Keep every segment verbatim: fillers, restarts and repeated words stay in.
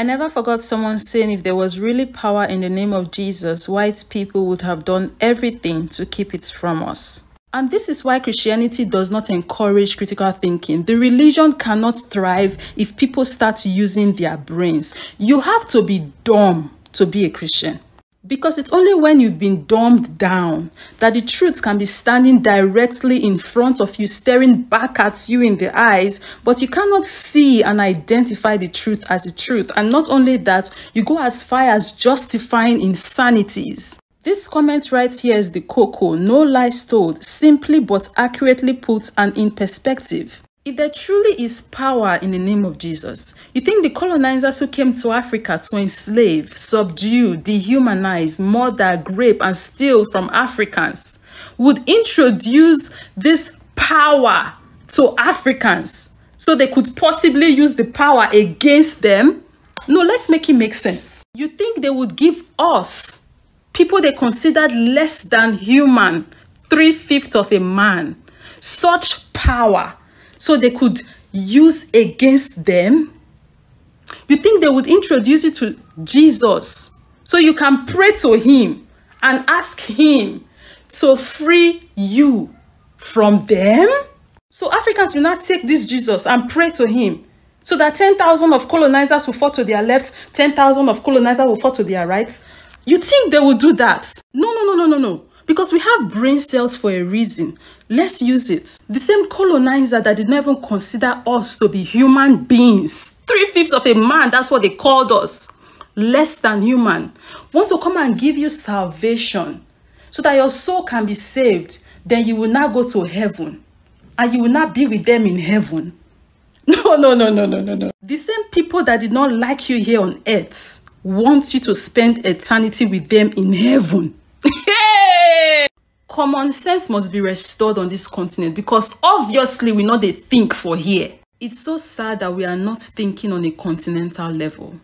I never forgot someone saying if there was really power in the name of Jesus, white people would have done everything to keep it from us. And this is why Christianity does not encourage critical thinking. The religion cannot thrive if people start using their brains. You have to be dumb to be a Christian. Because it's only when you've been dumbed down that the truth can be standing directly in front of you, staring back at you in the eyes, but you cannot see and identify the truth as the truth. And not only that, you go as far as justifying insanities. This comment right here is the cocoa, no lies told, simply but accurately put and in perspective. If there truly is power in the name of Jesus, you think the colonizers who came to Africa to enslave, subdue, dehumanize, murder, rape, and steal from Africans would introduce this power to Africans so they could possibly use the power against them? No, let's make it make sense. You think they would give us, people they considered less than human, three-fifths of a man, such power so they could use against them? You think they would introduce you to Jesus so you can pray to him and ask him to free you from them? So Africans will not take this Jesus and pray to him so that ten thousand of colonizers will fall to their left, ten thousand of colonizers will fall to their right? You think they will do that? No, no, no, no, no, no. Because we have brain cells for a reason. Let's use it. The same colonizer that did not even consider us to be human beings, three-fifths of a man, that's what they called us, less than human, want to come and give you salvation so that your soul can be saved. Then you will now go to heaven and you will not be with them in heaven. No, no, no, no, no, no, no. The same people that did not like you here on earth want you to spend eternity with them in heaven. Common sense must be restored on this continent, because obviously we know they think for here. It's so sad that we are not thinking on a continental level.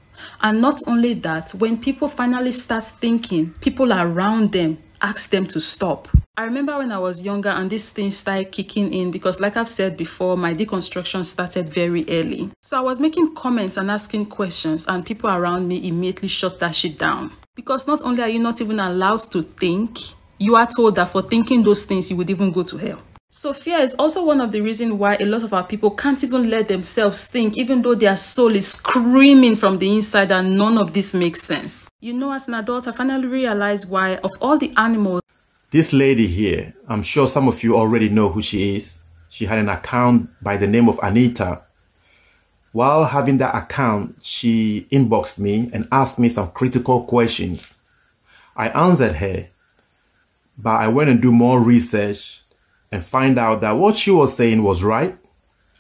And not only that, when people finally start thinking, people around them ask them to stop. I remember when I was younger and these things started kicking in, because like I've said before, my deconstruction started very early. So I was making comments and asking questions and people around me immediately shut that shit down. Because not only are you not even allowed to think, you are told that for thinking those things, you would even go to hell. So fear is also one of the reasons why a lot of our people can't even let themselves think, even though their soul is screaming from the inside and none of this makes sense. You know, as an adult, I finally realized why, of all the animals... This lady here, I'm sure some of you already know who she is. She had an account by the name of Anita. While having that account, she inboxed me and asked me some critical questions. I answered her. But I went and do more research and find out that what she was saying was right,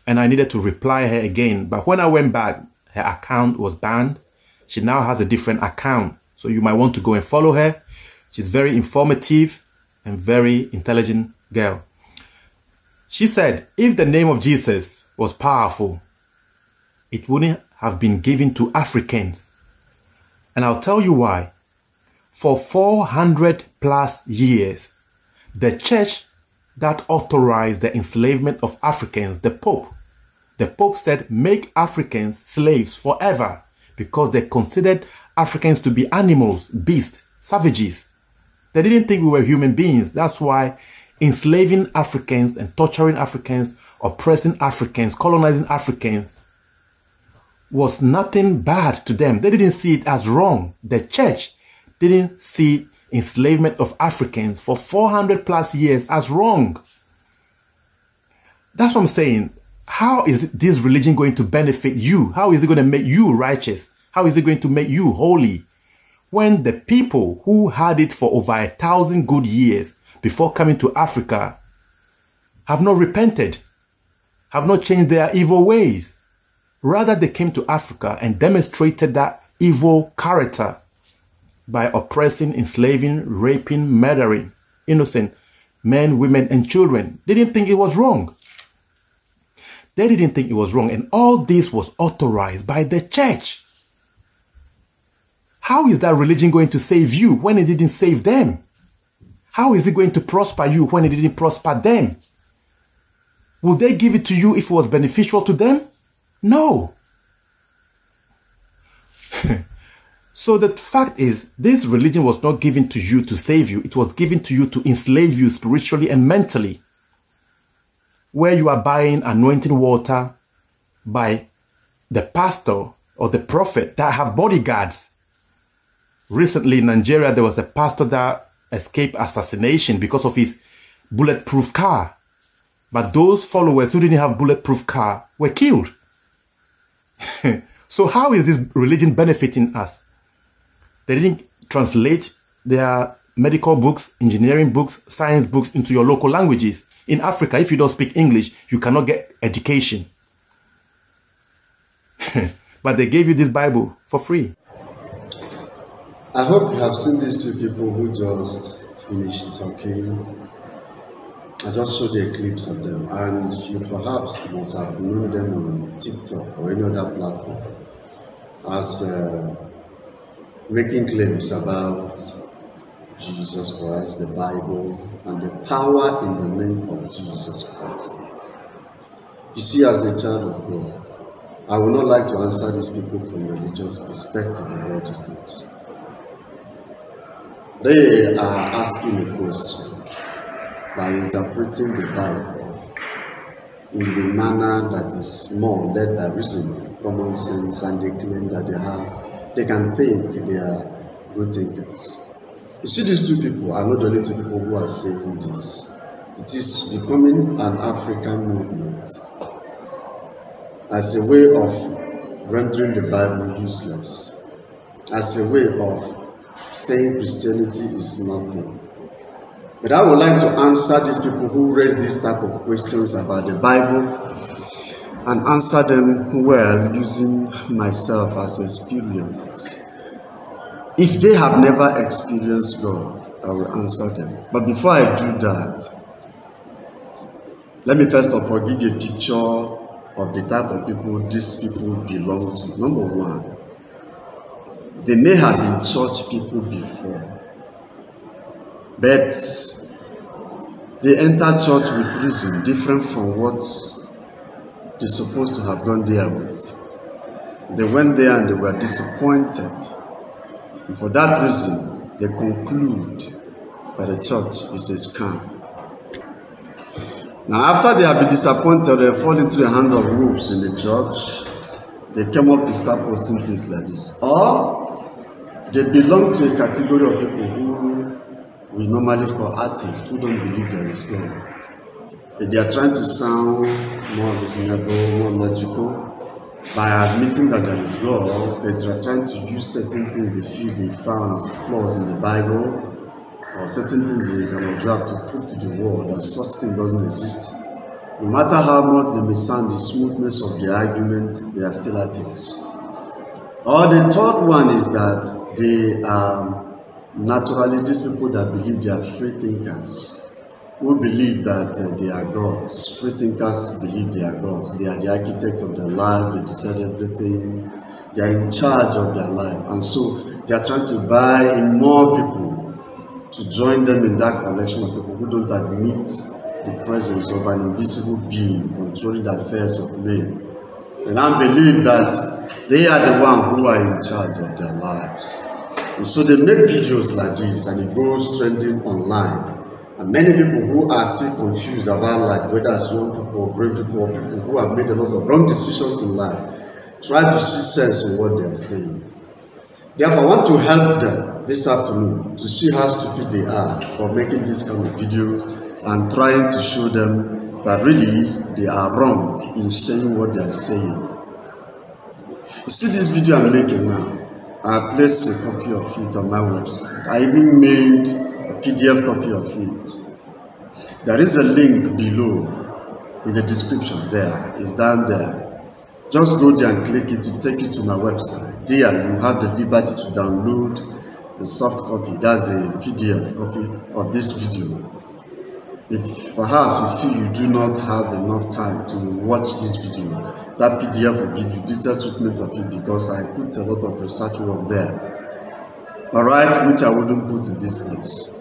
and I needed to reply her again. But when I went back, her account was banned. She now has a different account, so you might want to go and follow her. She's very informative and very intelligent girl. She said, if the name of Jesus was powerful, it wouldn't have been given to Africans. And I'll tell you why. For four hundred plus years, the church that authorized the enslavement of Africans, the Pope, the Pope said, make Africans slaves forever, because they considered Africans to be animals, beasts, savages. They didn't think we were human beings. That's why enslaving Africans and torturing Africans, oppressing Africans, colonizing Africans was nothing bad to them. They didn't see it as wrong. The church didn't see enslavement of Africans for four hundred plus years as wrong. That's what I'm saying. How is this religion going to benefit you? How is it going to make you righteous? How is it going to make you holy? When the people who had it for over a thousand good years before coming to Africa have not repented, have not changed their evil ways. Rather, they came to Africa and demonstrated that evil character by oppressing, enslaving, raping, murdering innocent men, women, and children. They didn't think it was wrong. They didn't think it was wrong. And all this was authorized by the church. How is that religion going to save you when it didn't save them? How is it going to prosper you when it didn't prosper them? Will they give it to you if it was beneficial to them? No. So the fact is, this religion was not given to you to save you. It was given to you to enslave you spiritually and mentally. Where you are buying anointing water by the pastor or the prophet that have bodyguards. Recently in Nigeria, there was a pastor that escaped assassination because of his bulletproof car. But those followers who didn't have bulletproof car were killed. So how is this religion benefiting us? They didn't translate their medical books, engineering books, science books into your local languages. In Africa, if you don't speak English, you cannot get education. But they gave you this Bible for free. I hope you have seen these two people who just finished talking. I just showed the clips of them, and you perhaps must have known them on TikTok or any other platform as uh, making claims about Jesus Christ, the Bible, and the power in the name of Jesus Christ. You see, as a child of God, I would not like to answer these people from a religious perspective on all these things. They are asking a question by interpreting the Bible in the manner that is more led by reason, common sense, and they claim that they have, they can think they are good thinkers. You see, these two people are not the only two people who are saying this. It is becoming an African movement as a way of rendering the Bible useless, as a way of saying Christianity is nothing. But I would like to answer these people who raise these type of questions about the Bible and answer them well using myself as experience. If they have never experienced God, I will answer them. But before I do that, let me first of all give you a picture of the type of people these people belong to. Number one, they may have been church people before, but they enter church with reason different from what they're supposed to have gone there with. They went there and they were disappointed. And for that reason, they conclude that the church is a scam. Now, after they have been disappointed, they fall into the hand of wolves in the church. They came up to start posting things like this. Or they belong to a category of people who we normally call atheists, who don't believe there is God. But they are trying to sound more reasonable, more logical. By admitting that there is God, but they are trying to use certain things they feel they found as flaws in the Bible, or certain things they can observe to prove to the world that such thing doesn't exist. No matter how much they may sound the smoothness of the argument, they are still atheists. Or the third one is that they are naturally these people that believe they are free thinkers, who believe that uh, they are gods. Free thinkers believe they are gods. They are the architect of their life, they decide everything, they are in charge of their life. And so they are trying to buy in more people to join them in that collection of people who don't admit the presence of an invisible being controlling the affairs of men. And I believe that they are the one who are in charge of their lives. And so they make videos like this and it goes trending online. And many people who are still confused about life, whether it's young people or brave people or people who have made a lot of wrong decisions in life, try to see sense in what they are saying. Therefore, I want to help them this afternoon to see how stupid they are for making this kind of video and trying to show them that really they are wrong in saying what they are saying. You see this video I'm making now, I placed a copy of it on my website. I even made P D F copy of it. There is a link below in the description. There, it's down there. Just go there and click it to take you to my website. There, you have the liberty to download the soft copy. That's a P D F copy of this video. If perhaps you feel you do not have enough time to watch this video, that P D F will give you detailed treatment of it because I put a lot of research work there. All right, which I wouldn't put in this place.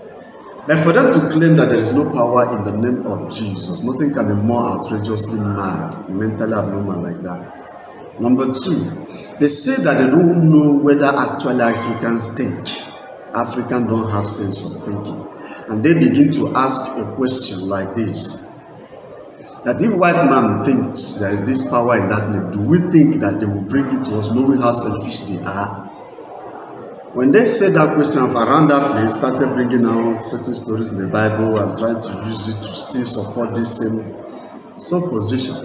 But for them to claim that there is no power in the name of Jesus, nothing can be more outrageously mad, mentally abnormal like that. Number two, they say that they don't know whether actually Africans think. Africans don't have sense of thinking. And they begin to ask a question like this, that if white man thinks there is this power in that name, do we think that they will bring it to us knowing how selfish they are? When they said that question, around that place, started bringing out certain stories in the Bible and trying to use it to still support this same supposition.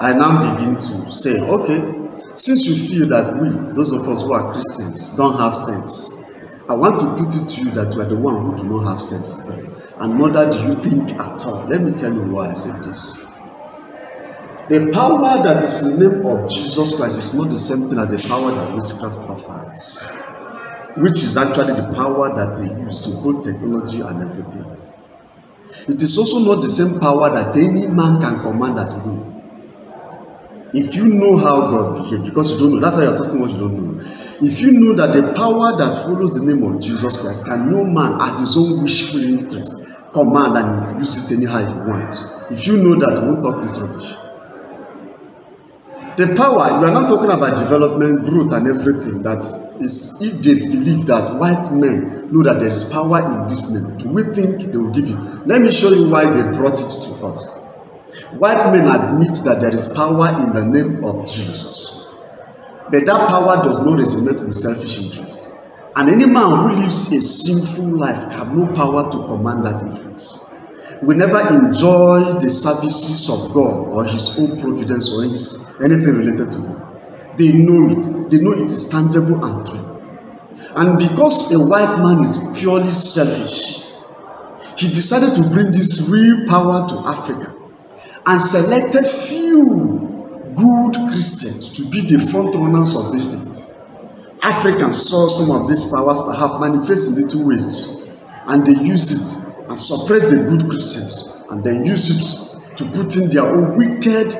I now begin to say, okay, since you feel that we, those of us who are Christians, don't have sense, I want to put it to you that you are the one who do not have sense at all, and not that you think at all. Let me tell you why I said this. The power that is in the name of Jesus Christ is not the same thing as the power that witchcraft provides, which is actually the power that they use in both technology and everything. It is also not the same power that any man can command at will. If you know how God behaves, because you don't know, that's why you're talking what you don't know. If you know that the power that follows the name of Jesus Christ can no man at his own wishful interest command and use it anyhow he wants. If you know that, won't talk this rubbish. The power, we are not talking about development, growth and everything, that is, if they believe that white men know that there is power in this name, do we think they will give it? Let me show you why they brought it to us. White men admit that there is power in the name of Jesus, but that power does not resonate with selfish interest, and any man who lives a sinful life have no power to command that influence. We never enjoy the services of God or his own providence or anything related to him. They know it. They know it is tangible and true. And because a white man is purely selfish, he decided to bring this real power to Africa and selected few good Christians to be the front runners of this thing. Africans saw some of these powers perhaps manifest in little ways, and they used it and suppressed the good Christians, and then used it to put in their own wicked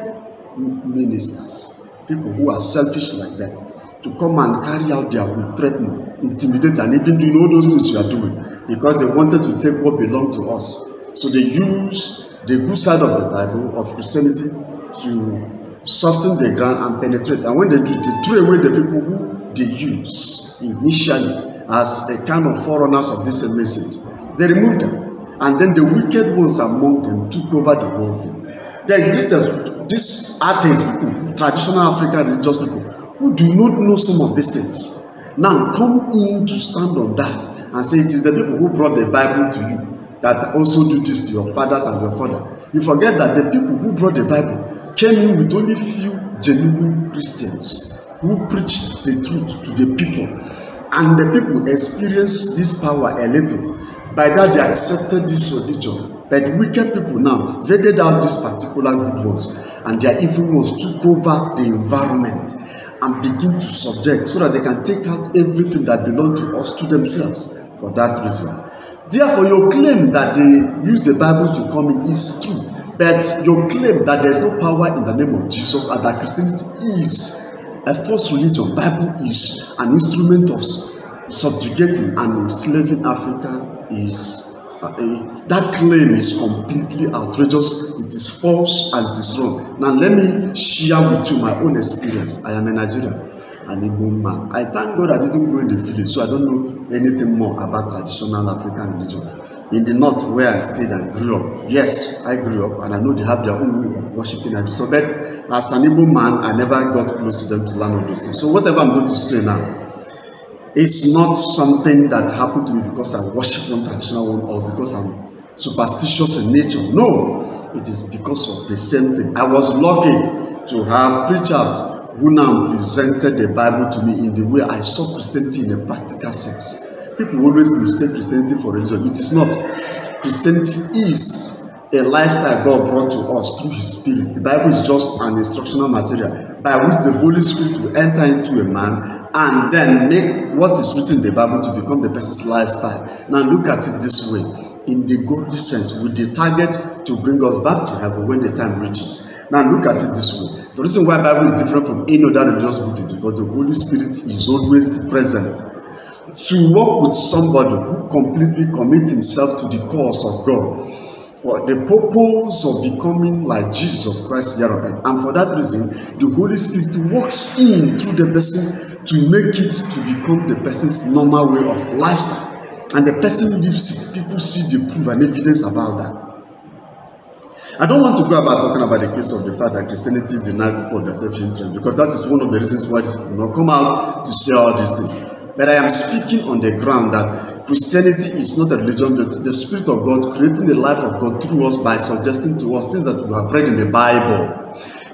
ministers, people who are selfish like them, to come and carry out their will, threatening, intimidate, and even doing all those things you are doing, because they wanted to take what belonged to us. So they used the good side of the Bible, of Christianity, to soften the ground and penetrate. And when they do, they throw away the people who they use initially as a kind of forerunners of this message. They removed them. And then the wicked ones among them took over the whole thing. The Christians, these atheists, people, traditional African religious people, who do not know some of these things, now come in to stand on that and say it is the people who brought the Bible to you that also do this to your fathers and your father. You forget that the people who brought the Bible came in with only few genuine Christians who preached the truth to the people. And the people experienced this power a little. By that, they accepted this religion. But wicked people now faded out these particular good ones, and their evil ones took over the environment and begin to subject, so that they can take out everything that belongs to us to themselves for that reason. Therefore, your claim that they use the Bible to come in is true, but your claim that there is no power in the name of Jesus and that Christianity is a false religion, Bible is an instrument of subjugating and enslaving Africa, is uh, uh, that claim is completely outrageous. It is false and it is wrong. Now, let me share with you my own experience. I am a Nigerian. An Igbo man. I thank God I didn't go in the village, so I don't know anything more about traditional African religion. In the north where I stayed and grew up, yes, I grew up, and I know they have their own way of worshipping and so, but as an Igbo man, I never got close to them to learn all those things. So whatever I'm going to say now, it's not something that happened to me because I worship one traditional one or because I'm superstitious in nature. No, it is because of the same thing. I was lucky to have preachers who now presented the Bible to me in the way I saw Christianity in a practical sense. People always mistake Christianity for religion. It is not. Christianity is a lifestyle God brought to us through his spirit. The Bible is just an instructional material by which the Holy Spirit will enter into a man and then make what is written in the Bible to become the person's lifestyle. Now look at it this way. In the godly sense, with the target to bring us back to heaven when the time reaches. Now look at it this way. The reason why the Bible is different from any other religious book is because the Holy Spirit is always present to walk with somebody who completely commits himself to the cause of God. for the purpose of becoming like Jesus Christ here on earth. And for that reason, the Holy Spirit walks in through the person to make it to become the person's normal way of lifestyle. And the person lives it, people see the proof and evidence about that. I don't want to go about talking about the case of the fact that Christianity denies people their self-interest, because that is one of the reasons why these people do not come out to say all these things. But I am speaking on the ground that Christianity is not a religion, but the Spirit of God creating the life of God through us by suggesting to us things that we have read in the Bible.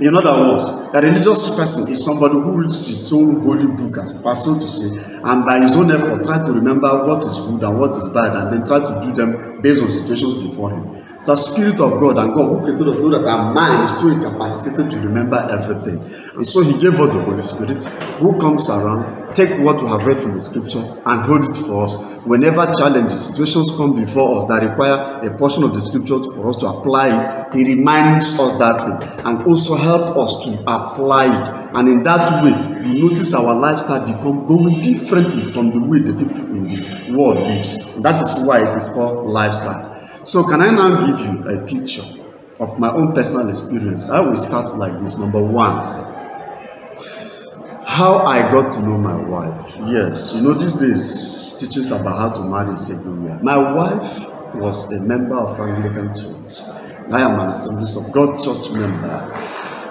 In other words, a religious person is somebody who reads his own holy book, as so to say, and by his own effort try to remember what is good and what is bad, and then try to do them based on situations before him. The Spirit of God and God who created us know that our mind is too incapacitated to remember everything. And so he gave us the Holy Spirit who comes around, take what we have read from the scripture and hold it for us. Whenever challenges, situations come before us that require a portion of the scripture for us to apply it, he reminds us that thing and also help us to apply it. And in that way, you notice our lifestyle become going differently from the way the people in the world lives. That is why it is called lifestyle. So can I now give you a picture of my own personal experience? I will start like this. Number one, how I got to know my wife. Yes, you know these days, teachings about how to marry is everywhere. My wife was a member of Anglican Church. I am an Assemblies of God church member,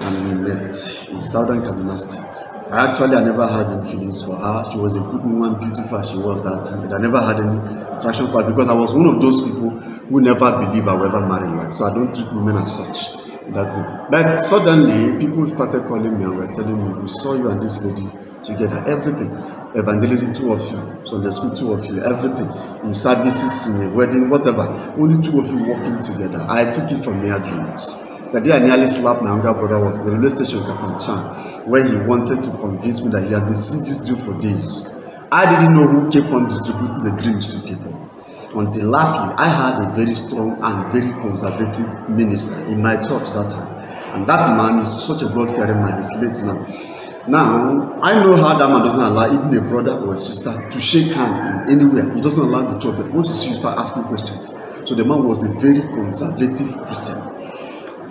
and we met in Southern Kaduna State. Actually, I never had any feelings for her. She was a good woman, beautiful as she was that time. But I never had any attraction for her because I was one of those people who never believe I will ever marry like. So I don't treat women as such in that way. But suddenly, people started calling me and were telling me, we saw you and this lady together, everything. Evangelism, two of you. Sunday school, two of you. Everything. In services, in a wedding, whatever. Only two of you walking together. I took it from mere dreams. The day I nearly slapped my younger brother was in the railway station Kafan Chan, where he wanted to convince me that he has been seeing this dream for days. I didn't know who kept on distributing the dreams to people. Until lastly, I had a very strong and very conservative minister in my church that time. And that man is such a God-fearing man, he's late now. Now, I know how that man doesn't allow even a brother or a sister to shake hands in anywhere. He doesn't allow the job, but once you see, you start asking questions. So the man was a very conservative Christian.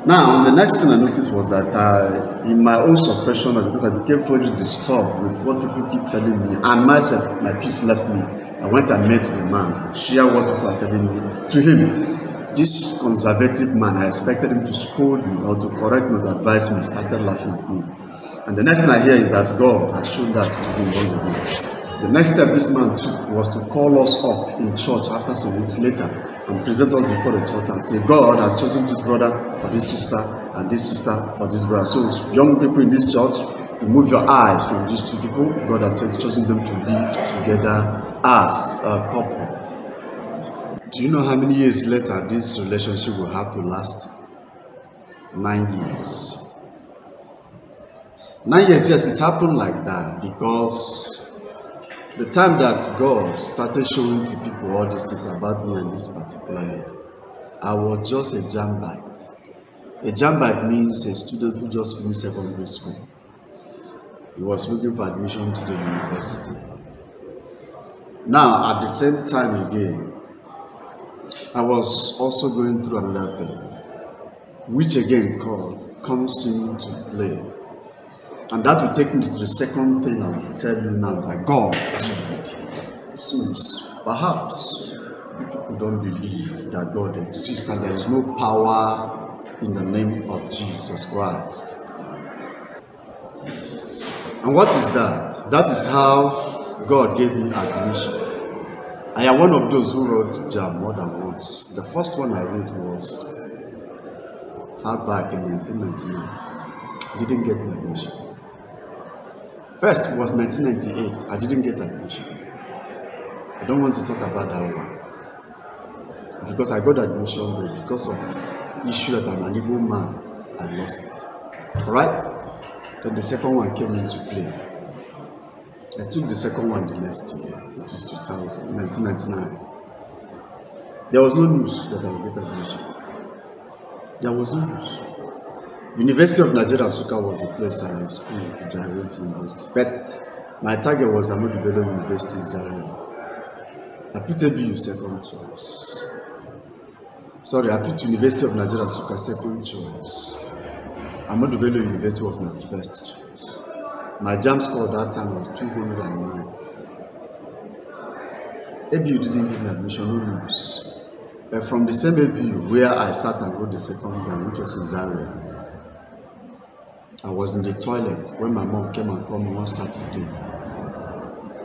Now, the next thing I noticed was that I, in my own suppression, because I became very disturbed with what people keep telling me, and myself, my peace left me. I went and met the man, shared what people are telling me to him. This conservative man, I expected him to scold me or to correct me, to advise me, started laughing at me. And the next thing I hear is that God has shown that to him all the way. The next step this man took was to call us up in church after some weeks later and present us before the church and say, God has chosen this brother for this sister and this sister for this brother. So young people in this church, remove your eyes from these two people. God has chosen them to live together as a couple. Do you know how many years later this relationship will have to last? Nine years. Nine years, yes, it happened like that because the time that God started showing to people all these things about me and this particular lady, I was just a JAMBite. A JAMBite means a student who just finished secondary school. He was looking for admission to the university. Now, at the same time again, I was also going through another thing, which again called, comes into play. And that will take me to the second thing I will tell you now that God did. Since perhaps people don't believe that God exists and there is no power in the name of Jesus Christ. And what is that? That is how God gave me admission. I am one of those who wrote JAMB more than once. The first one I wrote was far back in nineteen ninety-nine. I didn't get my admission. First was nineteen ninety-eight. I didn't get admission. I don't want to talk about that one. Because I got admission, but because of the issue that I'm an Igbo man, I lost it. Alright? Then the second one came into play. I took the second one the next year, which is two thousand, nineteen ninety-nine. There was no news that I would get admission. There was no news. University of Nigeria, Nsukka was the place I school that I went to university. But my target was Ahmadu Bello University in Zaria. I put a B U second choice. sorry, I picked University of Nigeria as my second choice. Ahmadu Bello University was my first choice. My JAMB score that time was two hundred and nine. A B U didn't give me admission, no rules. But from the same A B U where I sat and wrote the second time, which was in Zaria, I was in the toilet when my mom came and called me one Saturday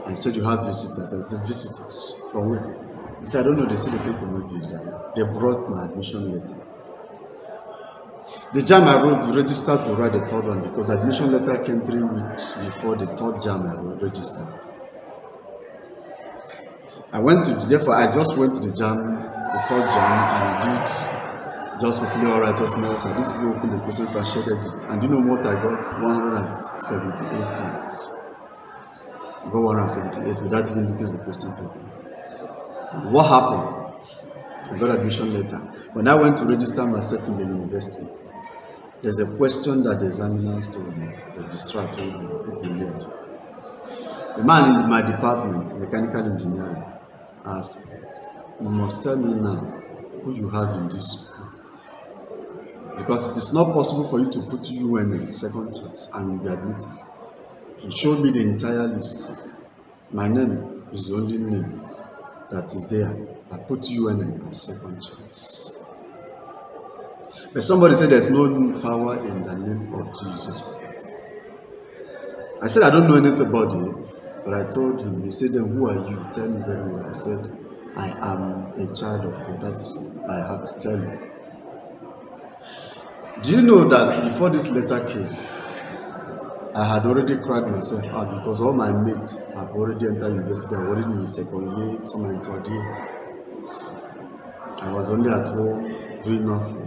and said, "You have visitors." I said, "Visitors? From where?" He said, "I don't know, they said they came from A B U. They brought my admission letter." The JAMB I wrote, registered to write the third one because admission letter came three weeks before the third JAMB I wrote, registered. I went to, therefore I just went to the JAMB, the third JAMB, and did just for feeling all righteousness. I didn't even open the question paper, I shaded it. And you know what I got? one hundred seventy-eight points. I got one hundred seventy-eight without even looking at the question paper. And what happened? I got admission letter. When I went to register myself in the university, there's a question that the examiners told me, the registrar told me, put me there. The man in my department, mechanical engineering, asked me, "You must tell me now who you have in this, because it is not possible for you to put U N in second choice and you'll be admitted." He showed me the entire list. My name is the only name that is there. I put U N as second choice. But somebody said there's no power in the name of Jesus Christ. I said, "I don't know anything about you," but I told him. He said, "Then who are you? Tell me very well." I said, "I am a child of God. That is all I have to tell you." Do you know that before this letter came, I had already cried myself out because all my mates have already entered university, I already in second year, some in third year. I was only at home doing nothing.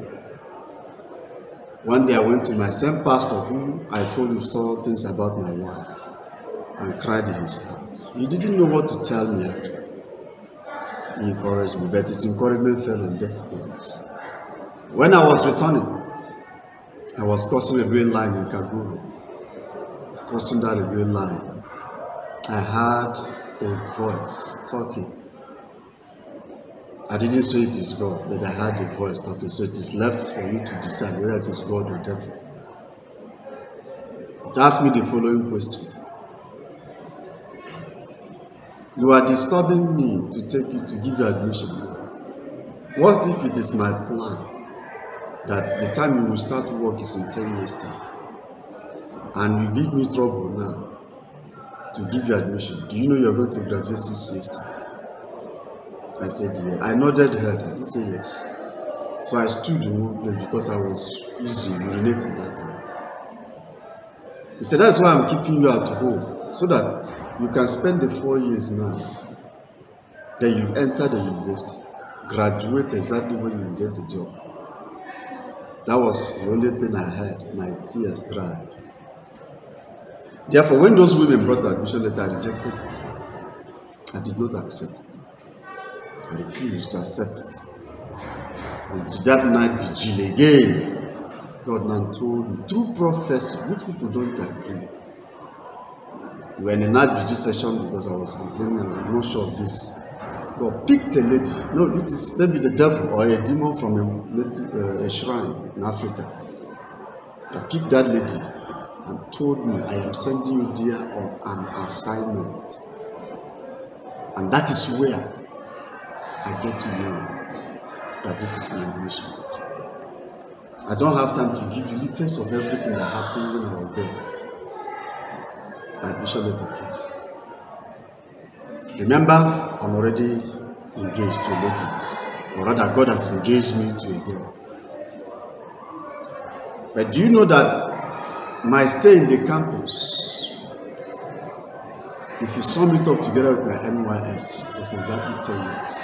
One day I went to my same pastor who I told him some things about my wife and cried in his house. He didn't know what to tell me. He encouraged me, but his encouragement fell on deaf ears. When I was returning, I was crossing a rail line in Kaguru. Crossing that rail line, I heard a voice talking. I didn't say it is God, but I heard a voice talking. So it is left for you to decide whether it is God or devil. It asked me the following question: "You are disturbing me to take you to give you admission. What if it is my plan that the time you will start work is in ten years time, and you give me trouble now to give you admission? Do you know you are going to graduate six years time?" I said, "Yeah." I nodded her. I didn't say yes. So I stood in one place because I was easy urinating that time. He said, "That's why I'm keeping you at home, so that you can spend the four years now. Then you enter the university, graduate exactly when you get the job." That was the only thing I heard. My tears dried. Therefore, when those women brought the admission letter, I rejected it. I did not accept it. I refused to accept it. Until that night vigil again, God now told me, through prophecy, which people don't agree. We were in a night vigil session because I was complaining, I'm not sure of this. God picked a lady. No, it is maybe the devil or a demon from a, native, uh, a shrine in Africa. I picked that lady and told me, "I am sending you there on an assignment. And that is where I get to know that this is my mission. I don't have time to give you details of everything that happened when I was there." My admission letter came. Remember, I'm already engaged to a lady, or rather God has engaged me to a girl. But do you know that my stay in the campus, if you sum it up together with my N Y S C, was exactly ten years.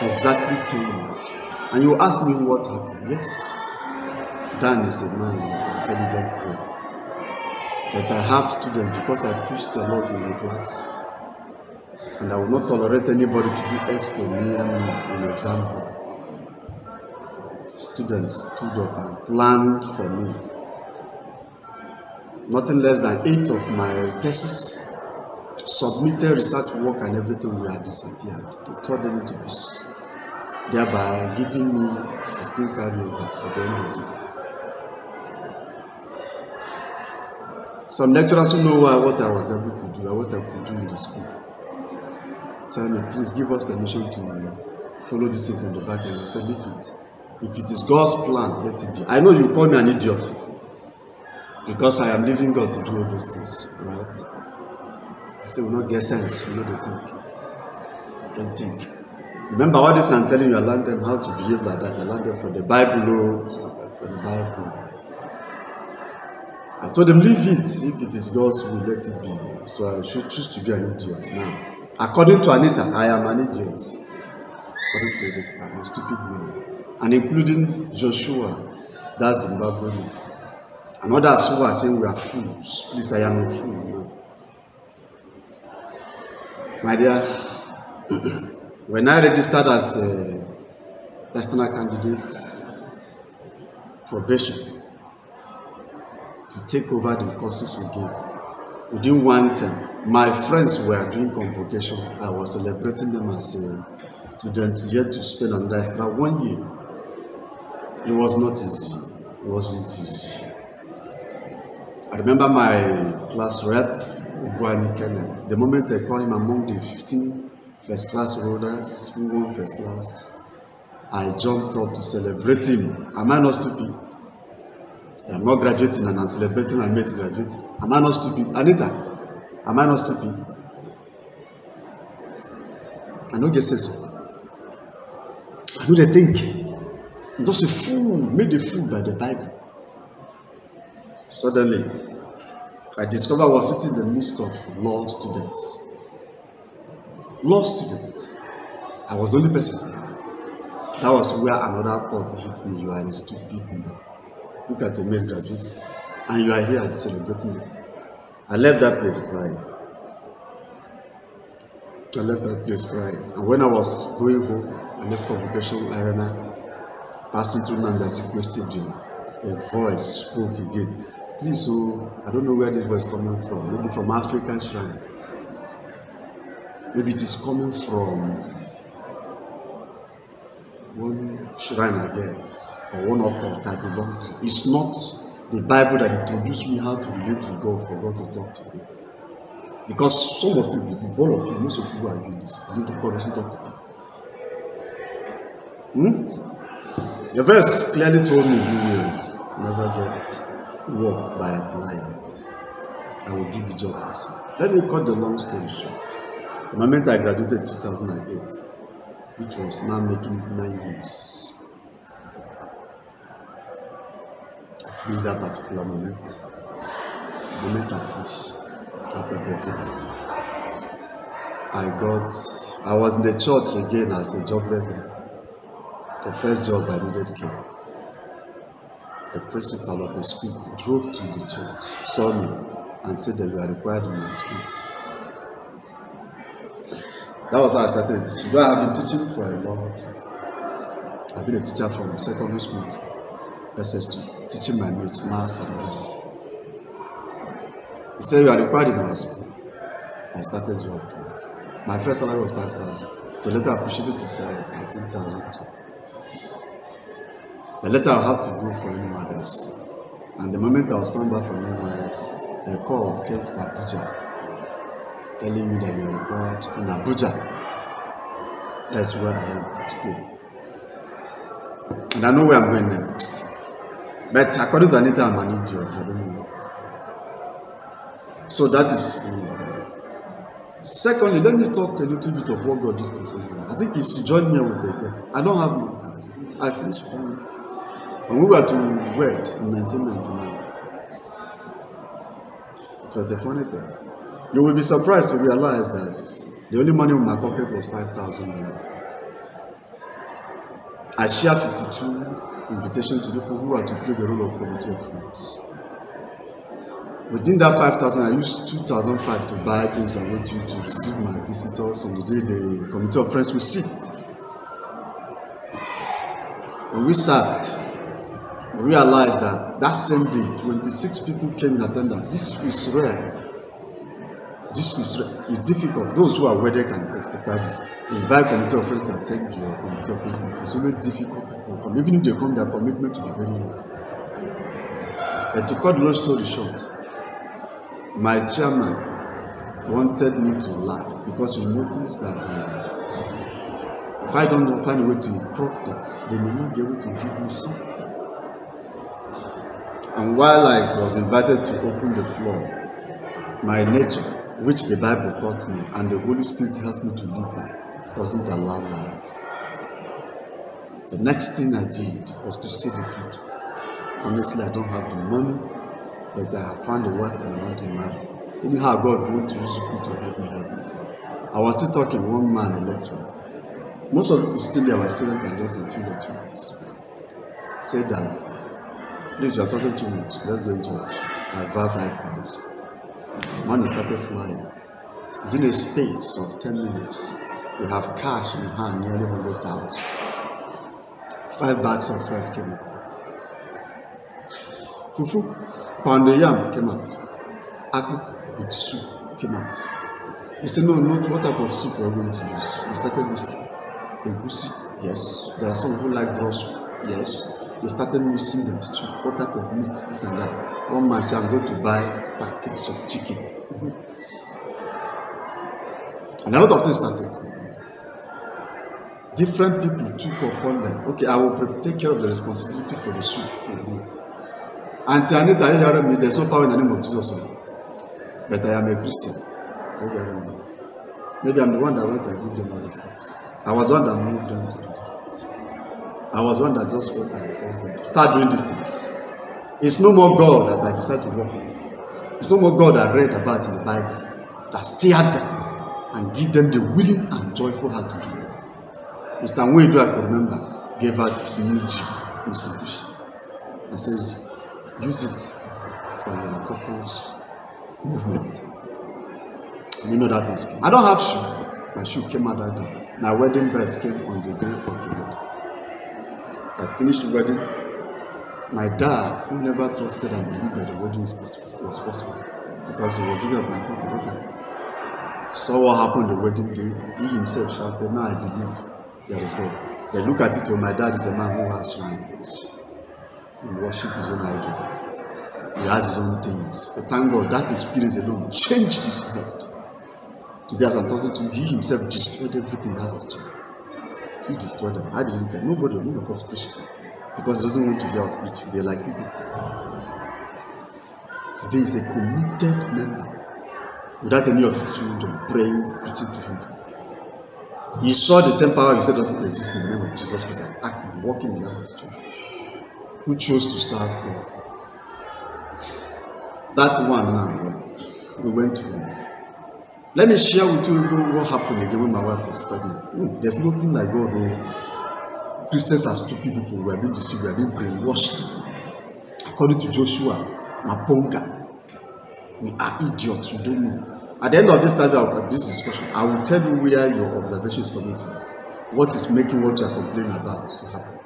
Exactly ten years. And you ask me what happened. Yes, Dan is a man with an intelligent girl. But I have students because I preached a lot in the class. And I will not tolerate anybody to do expo near me in exam hall. Students stood up and planned for me. Nothing less than eight of my theses, submitted research work and everything, we had disappeared. They tore them into pieces. thereby giving me sixteen carryovers at the end of the day. Some lecturers who know what I was able to do and what I could do in the school tell me, please give us permission to follow this thing from the back end. I said, leave it. If it is God's plan, let it be. I know you call me an idiot because I am leaving God to do all those things, right? I say, we don't get sense, we don't think. Don't think. Remember all this I'm telling you, I learned them how to behave like that. I learned them from the Bible, from the Bible. I told them, leave it. If it is God's will, let it be. So I should choose to be an idiot now. According to Anita, I am an idiot. According to this plan, a stupid man. And including Joshua, that's Zimbabwean. And others who are saying we are fools. Please, I am a fool. No. My dear, when I registered as a national candidate, probation, to take over the courses again, within one term, my friends were doing convocation. I was celebrating them as a student, yet to spend another extra one year. It was not easy. It wasn't easy. I remember my class rep, Uguani Kenneth. The moment I called him among the fifteen first class rollers who won first class, I jumped up to celebrate him. Am I not stupid? I'm not graduating and I'm celebrating my mate graduating. Am I not stupid? Anita, am I not stupid? I don't get sense. I know they think. I'm just a fool, made a fool by the Bible. Suddenly, I discovered I was sitting in the midst of law students. Law students. I was the only person. That was where another thought hit me. You are a stupid man. Look at your mate graduate, and you are here celebrating them. I left that place crying. I left that place crying. And when I was going home, I left convocation arena, passing through N Y S C stadium. A voice spoke again. Please, so I don't know where this voice is coming from. Maybe from African shrine. Maybe it is coming from one shrine I get, or one occult I belong to. It's not the Bible that introduced me how to relate to God for God to talk to me. Because some of you believe, all of you, most of you who are doing this, believe that God doesn't talk to people. Hmm? The verse clearly told me, you will never get work by applying. I will give you job myself. Let me cut the long story short. The moment I graduated in two thousand eight, which was now making it nine years, I finished that particular moment. The moment I finished, I prepared everything. I got, I was in the church again as a jobless man. The first job I needed came. The principal of the school drove to the church, saw me, and said that we are required in my school. That was how I started teaching. But I have been teaching for a long time. I've been a teacher from secondary school, S S two, teaching my mates, maths and rest. He said, you are required in our school. I started job there. My first salary was five thousand. So later I pushed it to thirteen thousand. But later I had to go for N Y S C. And the moment I was coming back from N Y S C, a call came from Abuja, telling me that we are required in Abuja. That's where I am today. And I know where I'm going next. But according to Anita, I'm an idiot. I don't know what. So that is uh, secondly, let me talk a little bit of what God did concerning me. I think he's joined me with a girl. I don't have no analysis. I finished one it. When we were to wed in nineteen ninety-nine, it was a funny thing. You will be surprised to realize that the only money in my pocket was five thousand naira. I shared fifty-two invitations to people who are to play the role of committee of friends. Within that five thousand, I used two thousand five to buy things I want you to receive my visitors on the day the committee of friends will sit. When we sat, we realized that that same day, twenty-six people came in attendance. This is rare. This is it's difficult. Those who are wedded can testify this. Invite committee of friends to attend your committee of friends. It's always difficult. Even if they come, their commitment to be very low. And to cut long story short, my chairman wanted me to lie because he noticed that uh, if I don't find a way to improve them, they may not be able to give me something. And while I was invited to open the floor, my nature, which the Bible taught me and the Holy Spirit helped me to live by, wasn't allowed life. The next thing I did was to say the truth. Honestly, I don't have the money, but I have found a wife and I want to marry. Anyhow, God wants to use people to help me help me. I was still talking one man a lecturer. Most of the still there were students and just a few lecturers. Said that, please, you are talking too much. Let's go into church. I vowed five times. Money started flying. Within a space of ten minutes, we have cash in hand, nearly one hundred thousand. Five bags of rice came up. Fufu, pound of yam came up. Akpu with soup came up. He said, no, not what type of soup we are going to use. They started listing. Egusi, yes. There are some who like draw soup, yes. They started mixing them stew, what type of meat, this and that. One man said, I'm going to buy packets of chicken. Mm-hmm. And a lot of things started. Different people took upon them. Okay, I will take care of the responsibility for the soup. Mm-hmm. And Anita, you hear me, there's no power in the name of Jesus. But I am a Christian. You hear me. Maybe I'm the one that went and give them all these things. I was the one that moved them to do these things. I was the one that just went and forced them to start doing these things. It's no more God that I decided to work with. It's no more God I read about in the Bible that steered them and give them the willing and joyful heart to do it. Mister Nwedu, I could remember, gave out his new Jeep, Mitsubishi, and said, use it for your couple's movement. You know that things came. I don't have shoe. My shoe came out that day. My wedding bed came on the day of the wedding. I finished the wedding. My dad, who never trusted and believed that the wedding was possible, because he was looking at my pocket later, saw what happened the wedding day. He himself shouted, now I believe there is God. They look at it, oh, my dad is a man who has shrines. He worships his own idol. He has his own things. But thank God, that experience alone changed his head. Today, as I'm talking to you, he himself destroyed everything that has to. He destroyed them. I didn't tell nobody, none of us preached to him. Because he doesn't want to hear us preach. They're like people. Today is a committed member without any of his children praying, preaching to him. He saw the same power he said doesn't exist in the name of Jesus Christ, active, walking in the life of his children, who chose to serve God. That one now went. We went to him. Let me share with you what happened again when my wife was pregnant. Mm, there's nothing like God over. Christians are stupid people. We are being deceived. We are being brainwashed. According to Joshua, Maponga, we are idiots. We don't know. At the end of this time, of this discussion, I will tell you where your observation is coming from. What is making what you are complaining about to happen?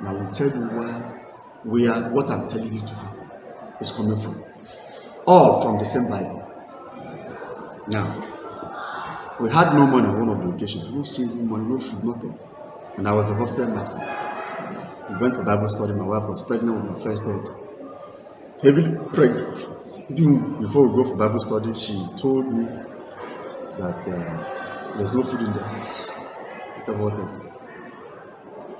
And I will tell you why, where what I'm telling you to happen is coming from. All from the same Bible. Now, we had no money on one of the occasions. No single money, no food, nothing. And I was a hostel master. We went for Bible study. My wife was pregnant with my first daughter. Heavily pregnant. Even before we go for Bible study, she told me that uh, there's no food in the house.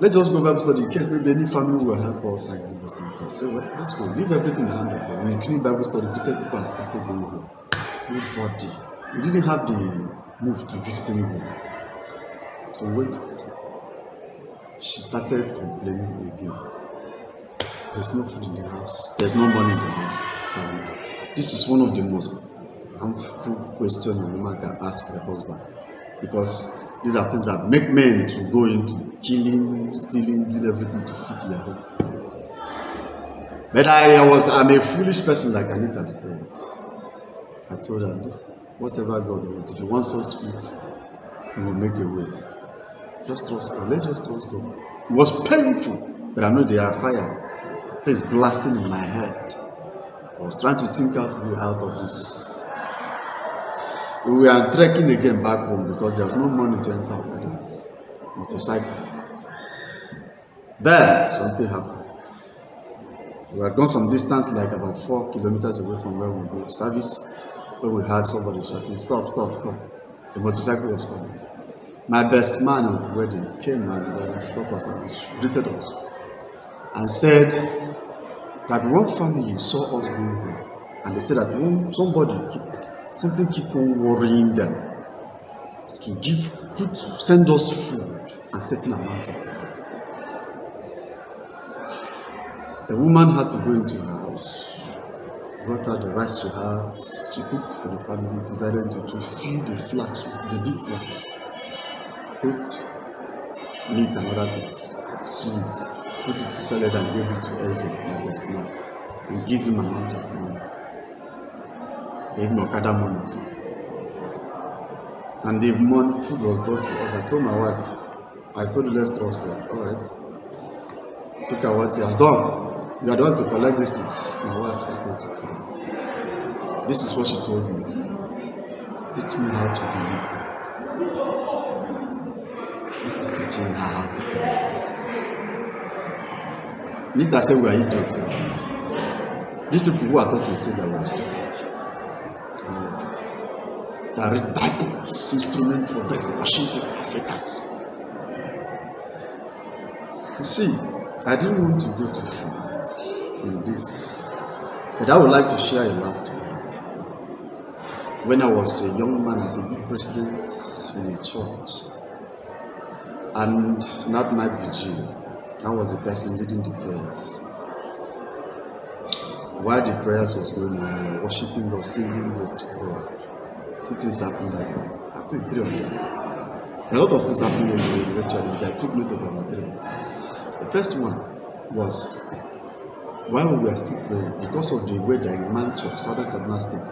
Let's just go Bible study in case maybe any family will help us and give us something. So well, let's go. Leave everything in the hand of God. We clean Bible study, greeted people and started going home. Nobody. We didn't have the move to visit anyone. So we went. She started complaining again. There's no food in the house. There's no money in the house. This is one of the most harmful questions a woman can ask her husband. Because these are things that make men to go into killing, stealing, doing everything to feed their home. But I was, I'm a foolish person like Anita said. I told her, whatever God wants, if He wants us sweet, He will make a way. Just trust God. Let's just trust God. It was painful, but I know there are fire. Things blasting in my head. I was trying to think out way out of this. We were trekking again back home because there was no money to enter the motorcycle. Then something happened. We had gone some distance, like about four kilometers away from where we were to service, when we heard somebody shouting, "Stop, stop, stop." The motorcycle was coming. My best man at the wedding came and uh, stopped us and greeted us and said that one family saw us going home, and they said that one, somebody keep, something keep on worrying them to give, put, send us food and certain amount of money. The woman had to go into her house, brought her the rice to her house, she cooked for the family, divided into two, feed the flax with the deep flax, put meat and other things, sweet, put it to salad and gave it to Eze, my best man, and give him an amount of money. Gave me Okada money too. And the money, food was brought to us. I told my wife, I told the last trust God, alright, look at what he has done. You are the one to collect these things. My wife started to cry. This is what she told me. Teach me how to believe. Teaching her how to believe. Anita said we are idiots. These people who are talking say that we are stupid. They read Bible as instrument for them, Washington Africans. You see, I didn't want to go too far in this, but I would like to share a last one. When I was a young man as a youth president in a church, and that night vigil, I was the person leading the prayers. While the prayers was going on, we were worshiping God, singing God to God. Two things happened like that. Actually, three of them. A lot of things happened in the church. I took note of about three. The first one was while we were still praying, because of the weather in Manchester, Southern Kaduna State,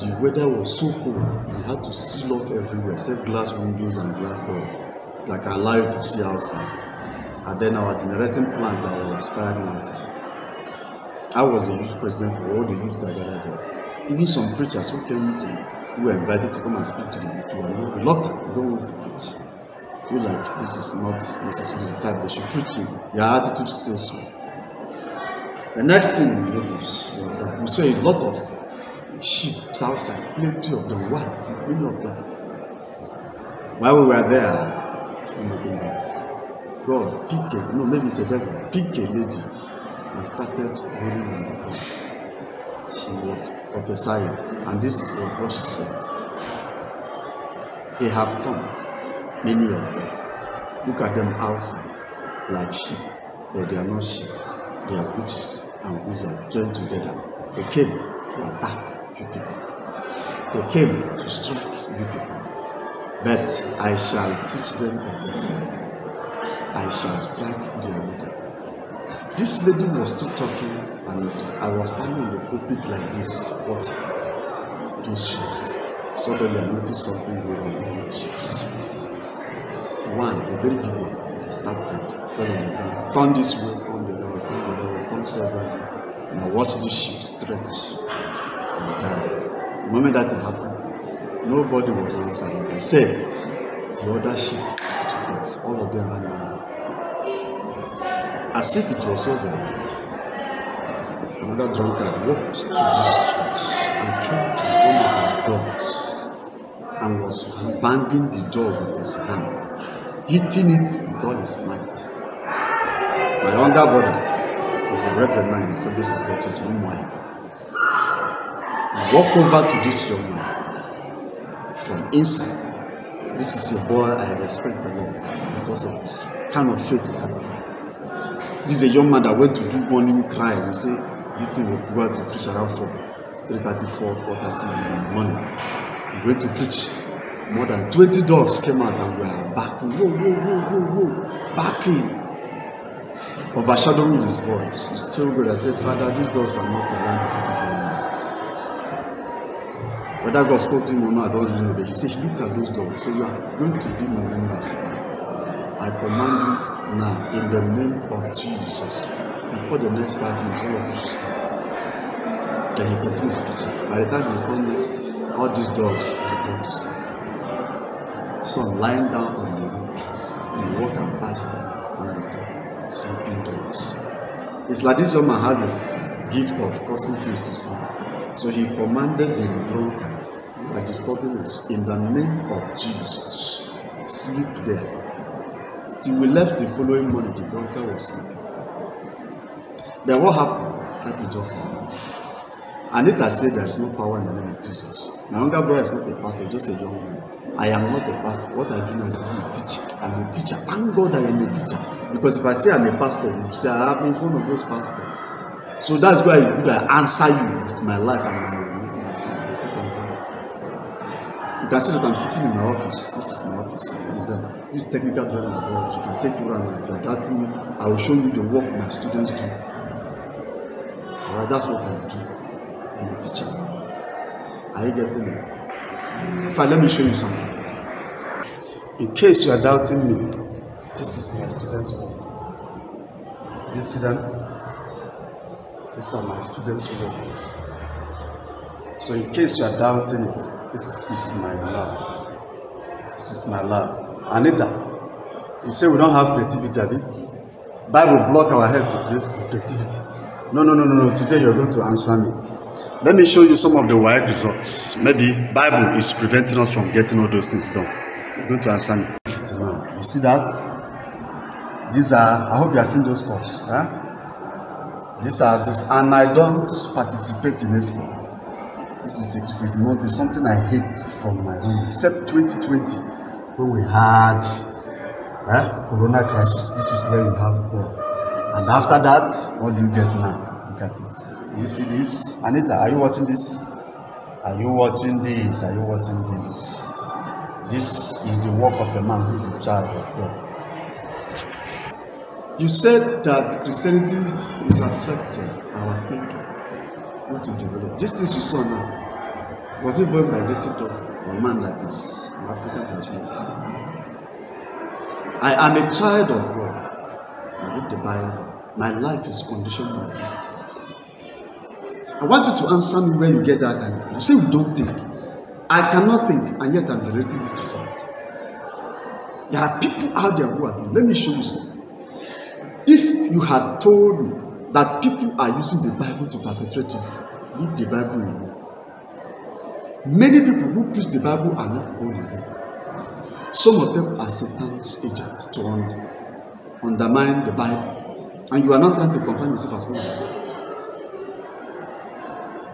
the weather was so cold, we had to seal off everywhere, except glass windows and glass doors, like allow you to see outside. And then our generating plant that was firing outside. I was the youth president for all the youths that gathered there. Even some preachers who came to, who were invited to come and speak to the youth, were reluctant. They don't want to preach. Feel like this is not necessarily the type they should preach in. Their attitude says so. The next thing we noticed was that we saw a lot of sheep outside, plenty of them, white, many of them. While we were there, somebody that God picked a, no, maybe it's a devil, picked a lady and started rolling on the ground. She was prophesying, and this was what she said. They have come, many of them. Look at them outside, like sheep, but they are not sheep. They are witches and wizards joined together. They came to attack you people. They came to strike you people. But I shall teach them a lesson. I shall strike their leader. This lady was still talking, and I was standing in the pulpit like this, watching those ships. Suddenly I noticed something going on in the ships. One, a very big one, started, fell on the ground, turned this way, turned the other, turned the other, turned several, and I watched this ship stretch and died. The moment that it happened, nobody was outside. Like I said, the other ship took off, all of them ran away. As if it was over, another drunkard walked to this church and came to one of our doors and was banging the door with his hand, hitting it with all his might. My younger brother was a reverend man in the Assemblies of God church in Umuahia. Walk over to this young man from inside. This is a boy I respect a lot because of his kind of faith. This is a young man that went to do morning cry. We say, you think we went to preach around for three thirty, four thirty in the morning. We went to preach. More than twenty dogs came out and we are backing. Whoa, whoa, whoa, whoa, whoa. Backing. Overshadowing his voice. He still good. I said, Father, these dogs are not allowed to hear me. Whether God spoke to him or not, I don't really know. But he said, he looked at those dogs. He said, you are going to be my members. I command you. Now, in the name of Jesus, and for the next five minutes, all of you stand. Then he continues preaching. By the time he returns next, all these dogs are going to sleep. Some lying down on you, you walk and pass them and return. Some dogs. It's like this woman has this gift of causing things to sleep. So he commanded the drunkard who are disturbing us, in the name of Jesus, sleep there. Till we left the following morning, the drunkard was sleeping. Then what happened? That is just happened. Anita said there is no power in the name of Jesus. My younger brother is not a pastor, just a young man. I am not a pastor. What I do now is I'm a teacher. I'm a teacher. Thank God I am a teacher. Because if I say I'm a pastor, you say I have been one of those pastors. So that's why I do I answer you with my life and my you can see that I'm sitting in my office. This is my office. And, uh, this technical drawing laboratory. If I take you around, if you're doubting me, I will show you the work my students do. Alright, that's what I do. I'm a teacher. Are you getting it? In fact, let me show you something. In case you are doubting me, this is my students' work. You see them? These are my students' work. So in case you are doubting it, This is my love. This is my love. Anita, you say we don't have creativity, Abi? Bible block our head to create creativity. No, no, no, no, no. Today you're going to answer me. Let me show you some of the Y results. Maybe Bible is preventing us from getting all those things done. You're going to answer me. You see that? These are, I hope you have seen those scores. Huh? These are this, and I don't participate in this book. This is, this is not this is something I hate from my home, except twenty twenty when we had eh, corona crisis. This is where we have poor. And after that, what do you get now? Look at it. You see this? Anita, are you watching this? Are you watching this? Are you watching this? This is the work of a man who is a child of God. You said that Christianity is affecting our thinking. Not to develop. These things you saw now, was it born by a native doctor or a man that is an African traditionalist? I am a child of God. I read the Bible. My life is conditioned by that. I want you to answer me where you get that kind of thing. You say you don't think. I cannot think, and yet I'm generating this result. There are people out there who are doing. Let me show you something. If you had told me that people are using the Bible to perpetrate evil, leave the Bible alone. Many people who preach the Bible are not born again. Some of them are Satan's agents to undermine the Bible. And you are not trying to confine yourself as well.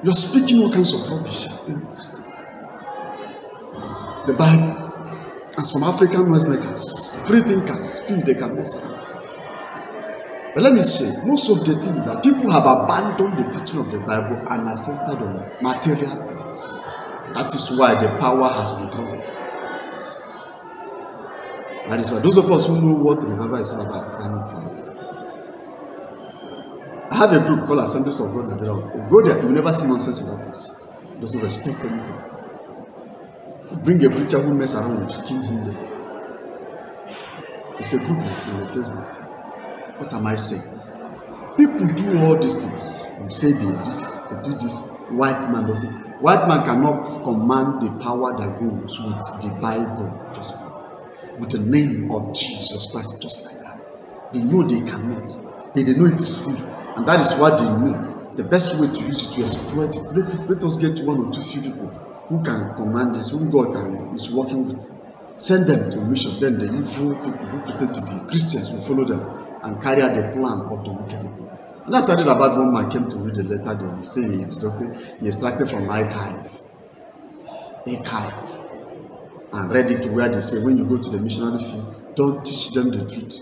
You are speaking all kinds of rubbish against the Bible. And some African noisemakers, free thinkers, feel they can mess up. But let me say, most of the things that people have abandoned the teaching of the Bible and are centered on material things. That is why the power has withdrawn. That is why those of us who know what revival is all about, crying for it. I have a group called Assemblies of God in Nigeria. Go there, you never see nonsense in that place. It doesn't respect anything. If you bring a preacher who mess around, you skin him there. It's a group that's on the Facebook. What am I saying? People do all these things. You say they did this, they did this. White man does it. White man cannot command the power that goes with the Bible, just with the name of Jesus Christ, just like that. They know they cannot. They, they know it is free, and that is what they know. The best way to use it to exploit it. Let, it, let us get one or two few people who can command this, whom God can is working with. Send them to a mission. Then the evil people who pretend to be Christians will follow them and carry out the plan of the wicked people. And that's how that bad one man came to read the letter. They will say he extracted, he extracted from archive, archive, and read it where they say when you go to the missionary field, don't teach them the truth.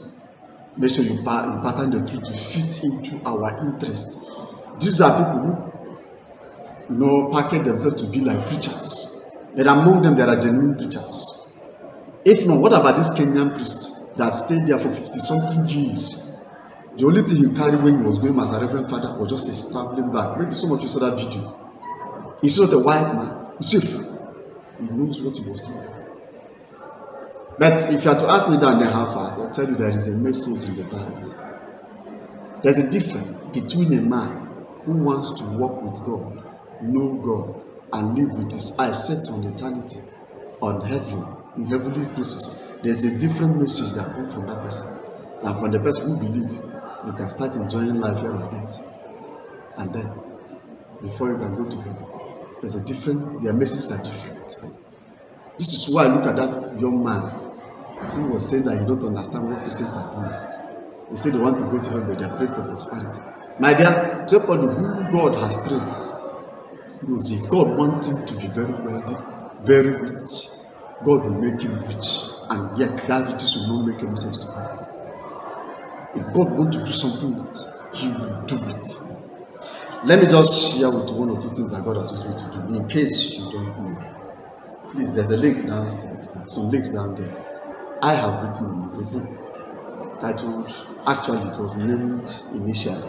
Make sure you pattern the truth to fit into our interest. These are people who, you know, package themselves to be like preachers. But among them, there are genuine preachers. If not, what about this Kenyan priest that stayed there for fifty something years? The only thing he carried when he was going as a reverend father was just his traveling bag. Maybe some of you saw that video. He's not a white man. He's safe. He knows what he was doing. But if you are to ask me down there how far, I'll tell you there is a message in the Bible. There's a difference between a man who wants to walk with God, know God, and live with his eyes set on eternity, on heaven, in heavenly places. There's a different message that comes from that person. And from the person who believes, you can start enjoying life here on earth. And then, before you can go to heaven, there's a different, their messages are different. This is why I look at that young man who was saying that he don't understand what Christians are doing. They say they want to go to heaven, but they are praying for prosperity. My dear, somebody who God has trained knows if God wants him to be very wealthy, very rich, God will make him rich, and yet that riches will not make any sense to him. If God wants to do something with it, he will do it. Let me just share with one or two things that God has used me to do, in case you don't know. Please, there's a link downstairs, some links down there. I have written a book titled, actually it was named initially,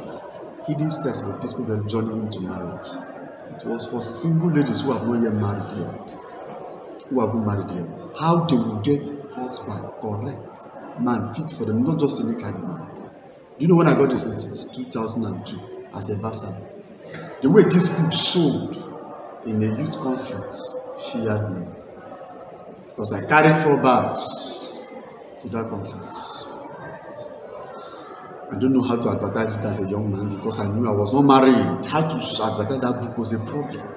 Hidden Steps of a Peaceful Journey into Marriage. It was for single ladies who have not yet married yet, who haven't married yet, how they will get husband, correct man, fit for them, not just any kind of man. You know when I got this message, two thousand two, as a pastor, the way this book sold in a youth conference, she had me, because I carried four bags to that conference. I don't know how to advertise it as a young man because I knew I was not married. How to advertise that book was a problem.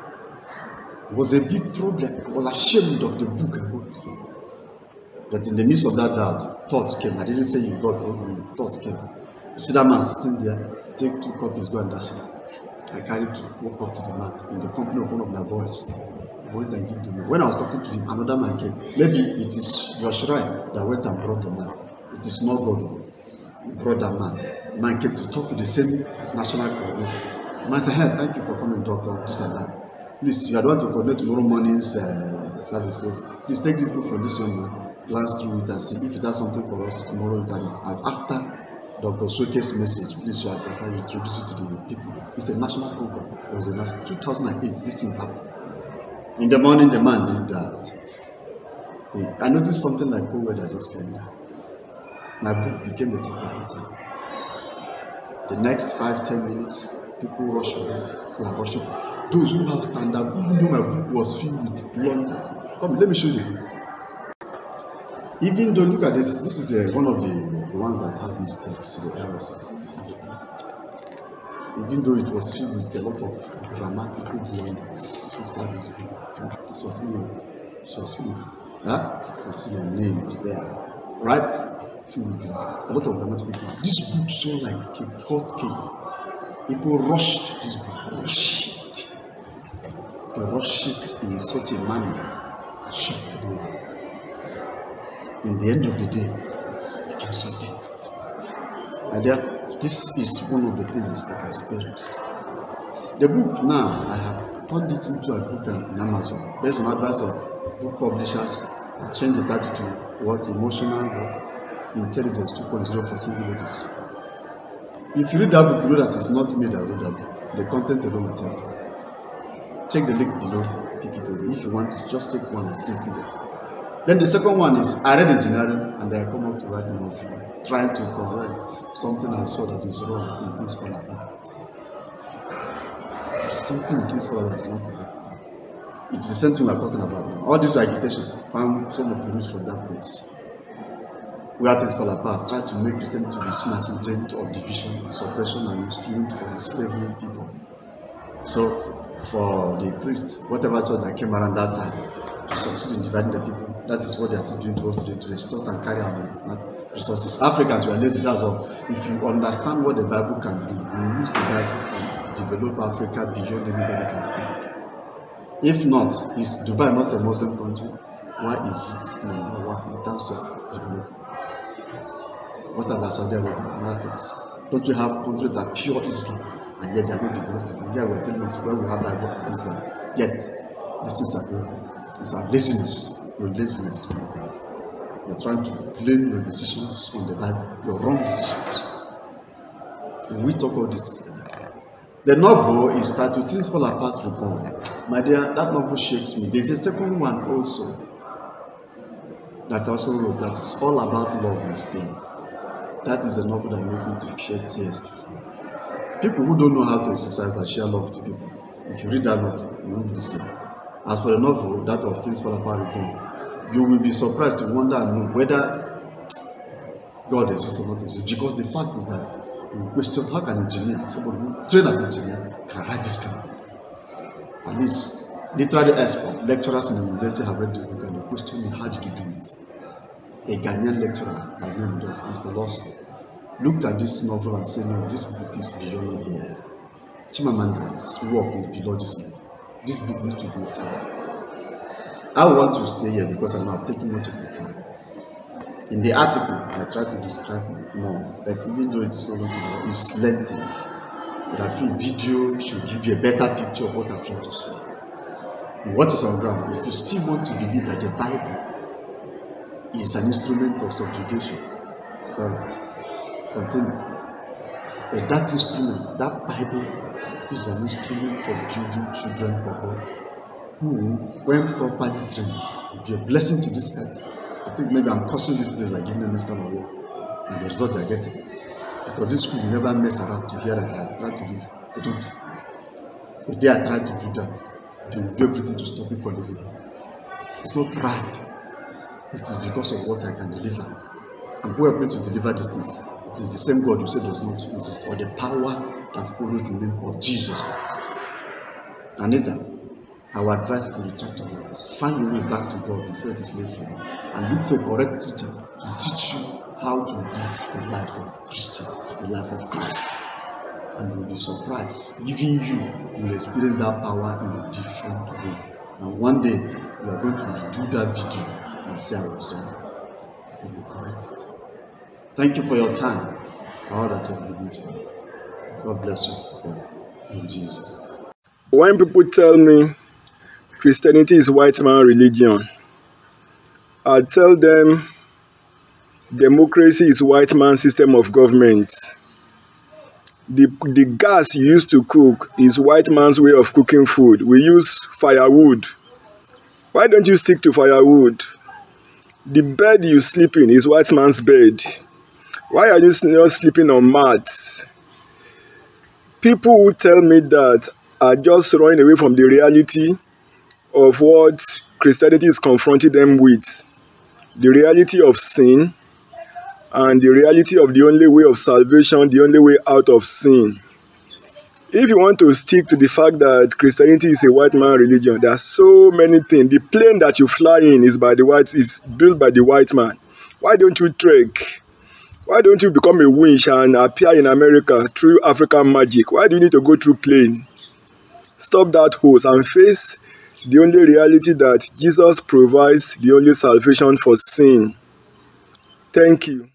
It was a big problem. I was ashamed of the book I wrote. But in the midst of that doubt, thought came. I didn't say you got told me. Thought came. You see that man sitting there, take two copies, go and dash it. I carried to walk up to the man in the company of one of my boys. I went and gave the man. When I was talking to him, another man came. Maybe it is your shrine that went and brought the man. It is not God. Brother man, man came to talk with the same national coordinator. Man said, "Hey, thank you for coming, doctor. This and that. Please, you are the one to coordinate tomorrow morning's uh, services. Please take this book from this young man, glance through it, and see if it has something for us tomorrow. You can. And after Doctor Soke's message, please, you are better introduce it to the people. It's a national program. It was in two thousand eight. This thing happened. In the morning, the man did that. The, I noticed something like cold weather just came now. My book became a topic. The next five, ten minutes, people rush over, who are rushing. Those who have stand up, even though my book was filled with blunder. Come, let me show you. Even though, look at this. This is a, one of the, the ones that had mistakes. The errors. This is a, even though it was filled with a lot of dramatic blunders. This was me. This was me. Huh? You see, my name is there, right? A lot of dramatic people. This book sold like cake, hot cake. People rushed this book, rushed it. They rushed it in such a manner that shocked everyone. In the end of the day, it became something. And that this is one of the things that I experienced. The book now, I have turned it into a book on Amazon. Based on advice of book publishers, I changed the title to what emotional. Intelligence two point oh for single ladies. If you read that book, you know that it's not me that wrote that book. The content alone will tell you. Check the link below, pick it up. If you want to, just take one and see it there. Then the second one is I read engineering and I come up to write a novel, trying to correct something I saw that is wrong in Things Fall Apart. There's something in Things Fall Apart that is not correct. It's the same thing we are talking about now. All this agitation, found some of the roots from that place. Where Things Fall Apart, try to make Christianity to be seen as a agent of division, suppression, and instrument for enslaving people. So, for the priest, whatever church that came around that time, to succeed in dividing the people, that is what they are still doing to us today, to extort and carry our resources. Africans were lazy, that's all. If you understand what the Bible can do, you use the Bible and develop Africa beyond anybody can think. If not, is Dubai not a Muslim country? Why is it number one in terms of development? What about Saudi Arabia and other things? Don't you have countries that are pure Islam and yet they are not developing? And yet we are telling us where we have that God and Islam. Yet, these things are going. It's our laziness. Your laziness is one thing. You're trying to blame your decisions on the Bible, your wrong decisions. And we talk all this. The novel is titled Things Fall Apart Reborn. My dear, that novel shakes me. There's a second one also that also wrote that is all about love and staying. That is a novel that made me to shed tears before. People who don't know how to exercise and share love to people, if you read that novel, you won't be the same. As for the novel, that of Things Fall Apart Reborn, you will be surprised to wonder and know whether God exists or not exists, because the fact is that you question how can an engineer, somebody who trained as an engineer, can write this kind of thing. At least literary experts, lecturers in the university have read this book and they question me, how did you do it? A Ghanaian lecturer by name Mister Larson looked at this novel and said, no, this book is beyond here. Chimamanda's work is below this level. This book needs to go further. I want to stay here because I'm not taking much of the time. In the article, I try to describe it more, but even though it is not going to be, it's lengthy. But I feel video should give you a better picture of what I'm trying to say. What is on ground? If you still want to believe that the Bible is an instrument of subjugation, sorry, continue. But that instrument, that Bible, is an instrument for building children for God, who, when properly trained, will be a blessing to this earth. I think maybe I'm cursing this place like giving them this kind of work, and the result they are getting. Because this school will never mess around to hear that I have tried to leave. They don't. If they are trying to do that, they will do everything to stop me from living here. It's not pride. It is because of what I can deliver. And who helped me to deliver these things? It is the same God who said does not exist, or the power that follows the name of Jesus Christ. Anita, our advice to the church is find your way back to God before it is late for you, and look for a correct teacher to teach you how to live the life of Christians, the life of Christ. And you'll be surprised. Even you will experience that power in a different way. And one day you are going to redo that video and say, I was wrong. You will correct it. Thank you for your time. All that you have given to me. God bless you. In Jesus. When people tell me Christianity is white man religion, I tell them democracy is white man system of government. The, the gas you used to cook is white man's way of cooking food. We use firewood. Why don't you stick to firewood? The bed you sleep in is white man's bed. Why are you not sleeping on mats? People who tell me that are just running away from the reality of what Christianity is confronting them with. The reality of sin, and the reality of the only way of salvation, the only way out of sin. If you want to stick to the fact that Christianity is a white man religion, there are so many things. The plane that you fly in is by the white, is built by the white man. Why don't you trek? Why don't you become a winch and appear in America through African magic? Why do you need to go through plane? Stop that hose and face the only reality that Jesus provides the only salvation for sin. Thank you.